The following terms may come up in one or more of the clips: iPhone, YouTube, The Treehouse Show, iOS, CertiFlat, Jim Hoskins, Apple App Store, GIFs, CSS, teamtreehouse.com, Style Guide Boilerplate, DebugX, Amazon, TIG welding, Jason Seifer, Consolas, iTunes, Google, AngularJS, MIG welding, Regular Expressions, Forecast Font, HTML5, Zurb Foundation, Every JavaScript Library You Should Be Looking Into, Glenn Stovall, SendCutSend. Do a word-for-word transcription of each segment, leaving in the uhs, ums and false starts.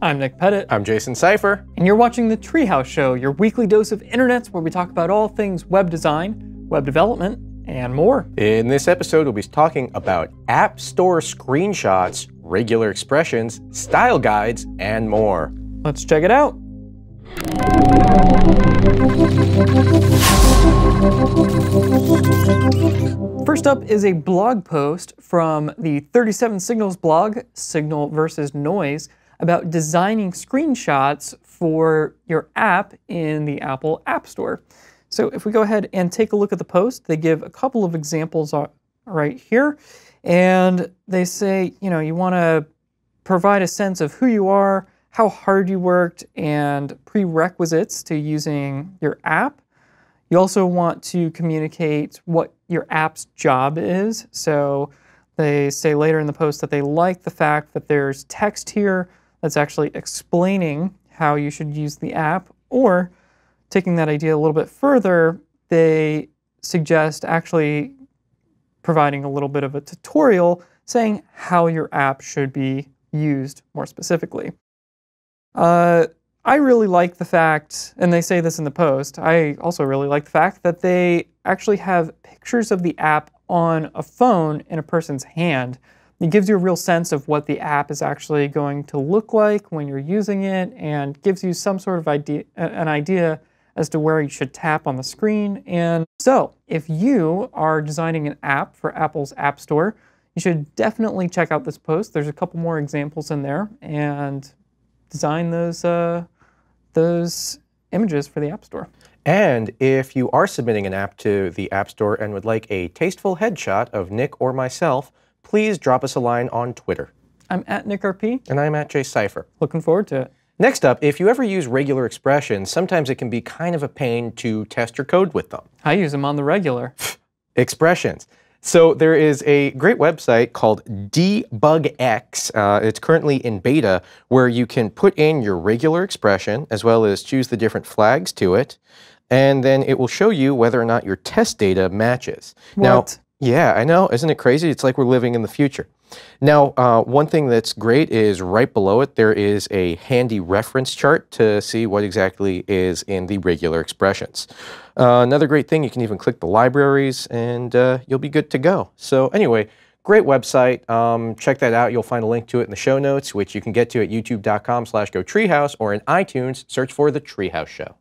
I'm Nick Pettit. I'm Jason Seifer. And you're watching The Treehouse Show, your weekly dose of internets where we talk about all things web design, web development, and more. In this episode, we'll be talking about App Store screenshots, regular expressions, style guides, and more. Let's check it out. First up is a blog post from the thirty-seven signals blog, Signal versus. Noise, about designing screenshots for your app in the Apple App Store. So if we go ahead and take a look at the post, they give a couple of examples right here. And they say, you know, you want to provide a sense of who you are, how hard you worked, and prerequisites to using your app. You also want to communicate what your app's job is. So they say later in the post that they like the fact that there's text here that's actually explaining how you should use the app. Or taking that idea a little bit further, they suggest actually providing a little bit of a tutorial saying how your app should be used more specifically. Uh, I really like the fact, and they say this in the post, I also really like the fact that they actually have pictures of the app on a phone in a person's hand. It gives you a real sense of what the app is actually going to look like when you're using it, and gives you some sort of idea, an idea as to where you should tap on the screen. And so if you are designing an app for Apple's App Store, you should definitely check out this post. There's a couple more examples in there, and design those, uh, those images for the App Store. And if you are submitting an app to the App Store and would like a tasteful headshot of Nick or myself, please drop us a line on Twitter. I'm at NickRP. And I'm at JSeifer. Looking forward to it. Next up, if you ever use regular expressions, sometimes it can be kind of a pain to test your code with them. I use them on the regular. Expressions. So there is a great website called DebugX. Uh, it's currently in beta, where you can put in your regular expression as well as choose the different flags to it. And then it will show you whether or not your test data matches. What? Now, yeah, I know. Isn't it crazy? It's like we're living in the future. Now, uh, one thing that's great is right below it, there is a handy reference chart to see what exactly is in the regular expressions. Uh, another great thing, you can even click the libraries and uh, you'll be good to go. So anyway, great website. Um, check that out. You'll find a link to it in the show notes, which you can get to at youtube dot com slash go treehouse, or in iTunes, search for The Treehouse Show.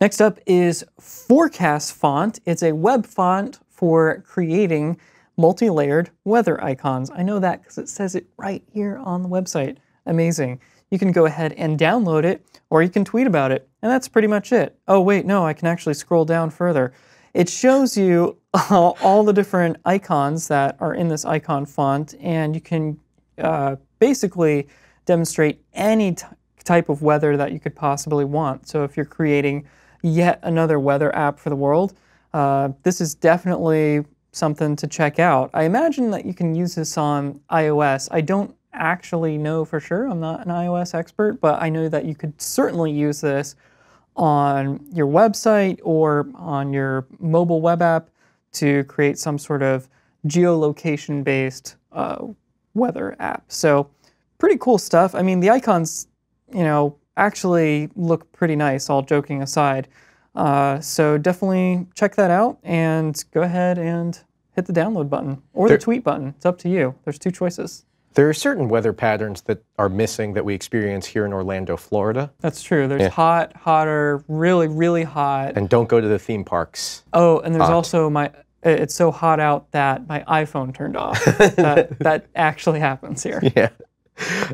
Next up is Forecast Font. It's a web font for creating multi-layered weather icons. I know that because it says it right here on the website. Amazing. You can go ahead and download it, or you can tweet about it, and that's pretty much it. Oh wait, no, I can actually scroll down further. It shows you uh, all the different icons that are in this icon font, and you can uh, basically demonstrate any type of weather that you could possibly want. So if you're creating yet another weather app for the world, uh, this is definitely something to check out. I imagine that you can use this on iOS. I don't actually know for sure. I'm not an iOS expert, but I know that you could certainly use this on your website or on your mobile web app to create some sort of geolocation-based uh, weather app. So pretty cool stuff. I mean, the icons, you know, actually look pretty nice, all joking aside. Uh, so definitely check that out, and go ahead and hit the download button or there, the tweet button. It's up to you. There's two choices. There are certain weather patterns that are missing that we experience here in Orlando, Florida. That's true. There's yeah. hot, hotter, really, really hot. And don't go to the theme parks. Oh, and there's hot. also my, it's so hot out that my iPhone turned off. that, that actually happens here. Yeah.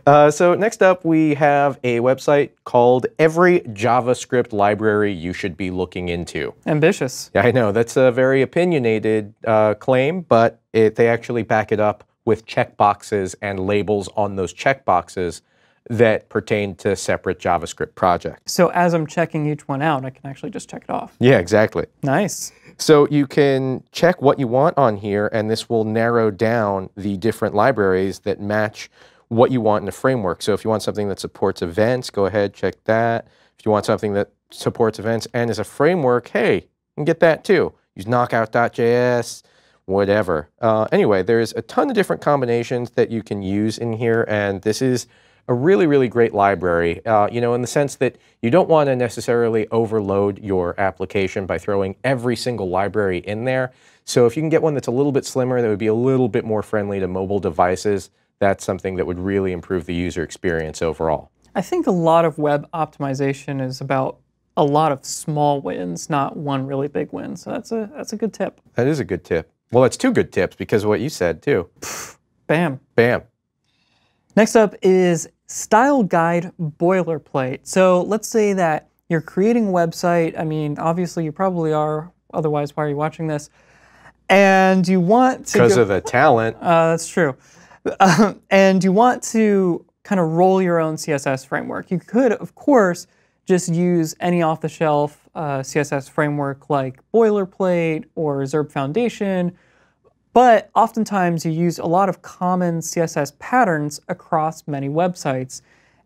Uh, so next up, we have a website called Every JavaScript Library You Should Be Looking Into. Ambitious. Yeah, I know. That's a very opinionated uh, claim, but it, they actually back it up with checkboxes and labels on those checkboxes that pertain to separate JavaScript projects. So as I'm checking each one out, I can actually just check it off. Yeah, exactly. Nice. So you can check what you want on here, and this will narrow down the different libraries that match what you want in a framework. So if you want something that supports events, go ahead, check that. If you want something that supports events and is a framework, hey, you can get that too. Use knockout dot J S, whatever. Uh, anyway, there's a ton of different combinations that you can use in here, and this is a really, really great library, uh, you know, in the sense that you don't want to necessarily overload your application by throwing every single library in there. So if you can get one that's a little bit slimmer, that would be a little bit more friendly to mobile devices, that's something that would really improve the user experience overall. I think a lot of web optimization is about a lot of small wins, not one really big win. So that's a, that's a good tip. That is a good tip. Well, that's two good tips because of what you said, too. Bam. Bam. Next up is Style Guide Boilerplate. So let's say that you're creating a website. I mean, obviously you probably are. Otherwise, why are you watching this? And you want to... Because of the talent. Uh, that's true. Um, and you want to kind of roll your own C S S framework. You could, of course, just use any off-the-shelf uh, C S S framework like Boilerplate or Zurb Foundation, but oftentimes you use a lot of common C S S patterns across many websites.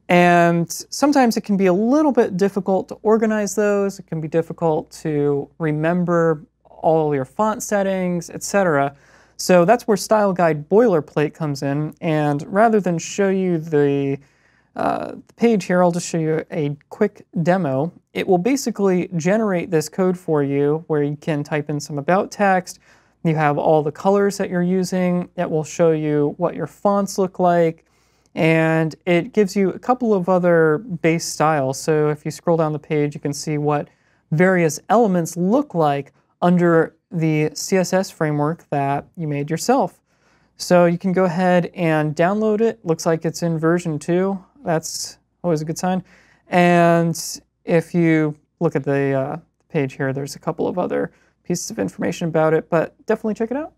And sometimes it can be a little bit difficult to organize those. It can be difficult to remember all your font settings, et cetera. So that's where Style Guide Boilerplate comes in. And rather than show you the Uh, the page here, I'll just show you a quick demo. It will basically generate this code for you where you can type in some about text. You have all the colors that you're using. It will show you what your fonts look like. And it gives you a couple of other base styles. So if you scroll down the page, you can see what various elements look like under the C S S framework that you made yourself. So you can go ahead and download it. Looks like it's in version two. That's always a good sign. And if you look at the uh, page here, there's a couple of other pieces of information about it, but definitely check it out.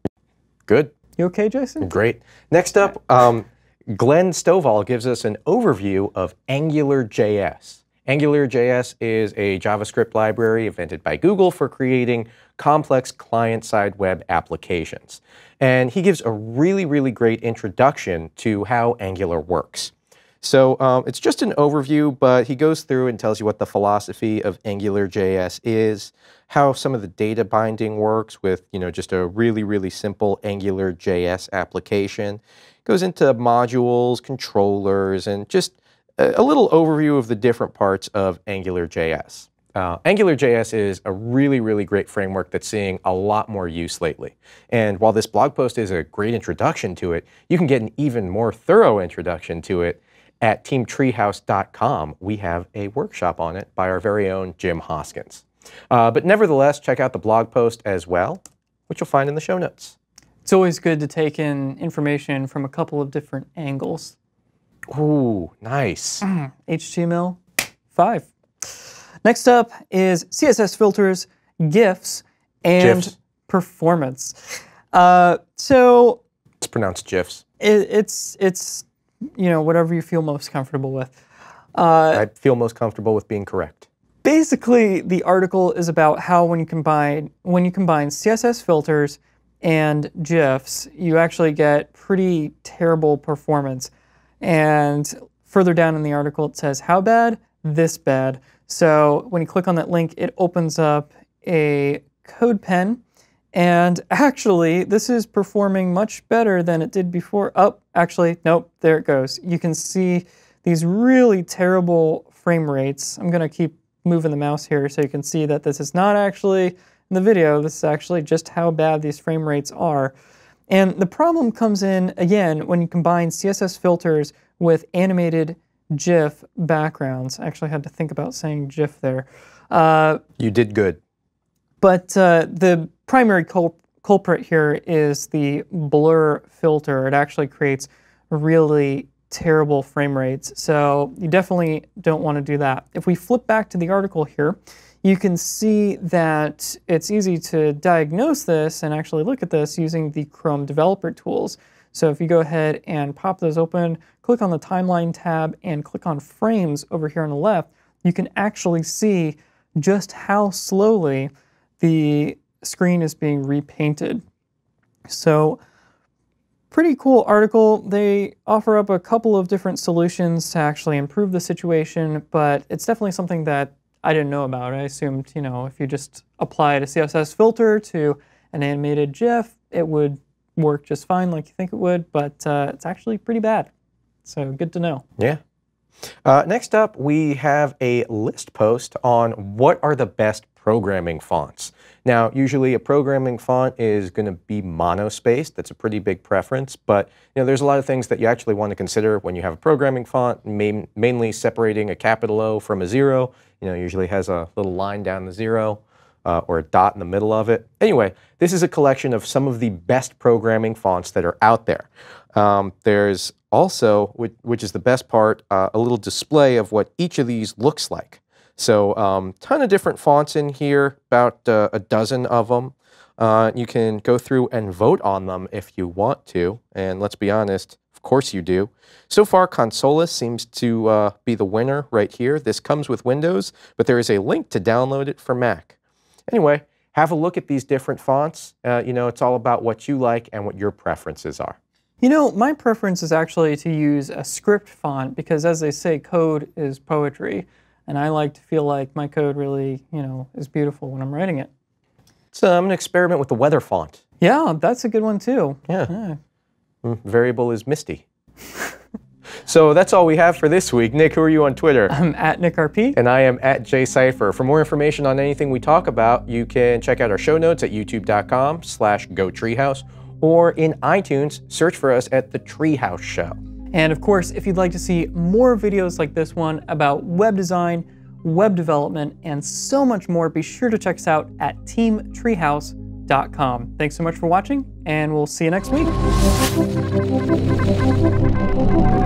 Good. You okay, Jason? Great. Next up, um, Glenn Stovall gives us an overview of AngularJS. AngularJS is a JavaScript library invented by Google for creating complex client-side web applications. And he gives a really, really great introduction to how Angular works. So um, it's just an overview, but he goes through and tells you what the philosophy of AngularJS is, how some of the data binding works with, you know, just a really, really simple AngularJS application. Goes into modules, controllers, and just a, a little overview of the different parts of AngularJS. Uh, AngularJS is a really, really great framework that's seeing a lot more use lately. And while this blog post is a great introduction to it, you can get an even more thorough introduction to it at team treehouse dot com. We have a workshop on it by our very own Jim Hoskins. Uh, but nevertheless, check out the blog post as well, which you'll find in the show notes. It's always good to take in information from a couple of different angles. Ooh, nice. Mm, H T M L five. Next up is C S S filters, GIFs, and GIFs. Performance. Uh, so it's pronounced GIFs. It, it's it's you know, whatever you feel most comfortable with. Uh, I feel most comfortable with being correct. Basically, the article is about how when you combine when you combine C S S filters and GIFs, you actually get pretty terrible performance. And further down in the article, it says how bad? This bad. So when you click on that link, it opens up a code pen. And actually, this is performing much better than it did before. Oh, actually, nope, there it goes. You can see these really terrible frame rates. I'm going to keep moving the mouse here so you can see that this is not actually in the video. This is actually just how bad these frame rates are. And the problem comes in, again, when you combine C S S filters with animated GIF backgrounds. I actually had to think about saying GIF there. Uh, you did good. But uh, the primary culp culprit here is the blur filter. It actually creates really terrible frame rates, so you definitely don't want to do that. If we flip back to the article here, you can see that it's easy to diagnose this and actually look at this using the Chrome developer tools. So if you go ahead and pop those open, click on the timeline tab and click on frames over here on the left, you can actually see just how slowly the screen is being repainted. So pretty cool article. They offer up a couple of different solutions to actually improve the situation, but it's definitely something that I didn't know about. I assumed, you know, if you just applied a C S S filter to an animated GIF, it would work just fine like you think it would, but uh, it's actually pretty bad. So good to know. Yeah, Uh, next up, we have a list post on what are the best programming fonts. Now, usually a programming font is going to be monospaced. That's a pretty big preference, but you know, there's a lot of things that you actually want to consider when you have a programming font, main, mainly separating a capital O from a zero. You know, usually has a little line down the zero uh, or a dot in the middle of it. Anyway, this is a collection of some of the best programming fonts that are out there. Um, there's also, which, which is the best part, uh, a little display of what each of these looks like. So a um, ton of different fonts in here, about uh, a dozen of them. Uh, you can go through and vote on them if you want to. And let's be honest, of course you do. So far, Consolas seems to uh, be the winner right here. This comes with Windows, but there is a link to download it for Mac. Anyway, have a look at these different fonts. Uh, you know, it's all about what you like and what your preferences are. You know, my preference is actually to use a script font because, as they say, code is poetry. And I like to feel like my code really, you know, is beautiful when I'm writing it. So I'm going to experiment with the weather font. Yeah, that's a good one too. Yeah. yeah. Mm, variable is misty. So that's all we have for this week. Nick, who are you on Twitter? I'm at Nick R P. And I am at J Seifer. For more information on anything we talk about, you can check out our show notes at youtube dot com slash go treehouse, or in iTunes, search for us at The Treehouse Show. And of course, if you'd like to see more videos like this one about web design, web development, and so much more, be sure to check us out at team treehouse dot com. Thanks so much for watching, and we'll see you next week.